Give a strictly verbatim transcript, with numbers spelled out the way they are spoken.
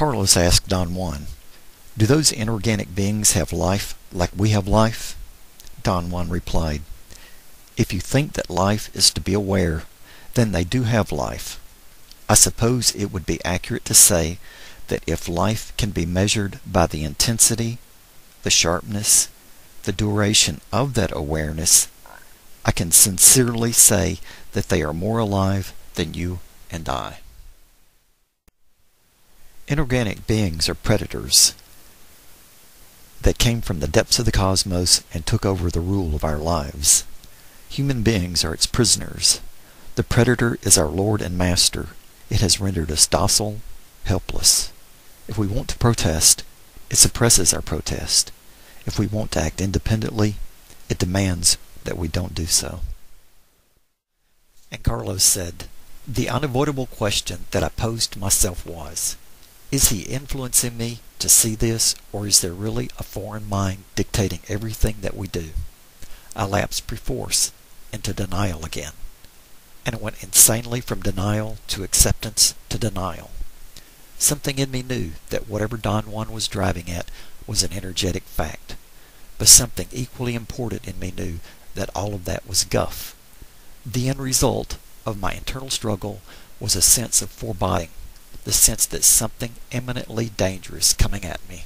Carlos asked Don Juan, "Do those inorganic beings have life like we have life?" Don Juan replied, "If you think that life is to be aware, then they do have life. I suppose it would be accurate to say that if life can be measured by the intensity, the sharpness, the duration of that awareness, I can sincerely say that they are more alive than you and I." Inorganic beings are predators that came from the depths of the cosmos and took over the rule of our lives. Human beings are its prisoners. The predator is our lord and master. It has rendered us docile, helpless. If we want to protest, it suppresses our protest. If we want to act independently, it demands that we don't do so. And Carlos said, "The unavoidable question that I posed to myself was, is he influencing me to see this, or is there really a foreign mind dictating everything that we do? I lapsed perforce into denial again, and went insanely from denial to acceptance to denial. Something in me knew that whatever Don Juan was driving at was an energetic fact, but something equally important in me knew that all of that was guff. The end result of my internal struggle was a sense of foreboding, the sense that something eminently dangerous coming at me.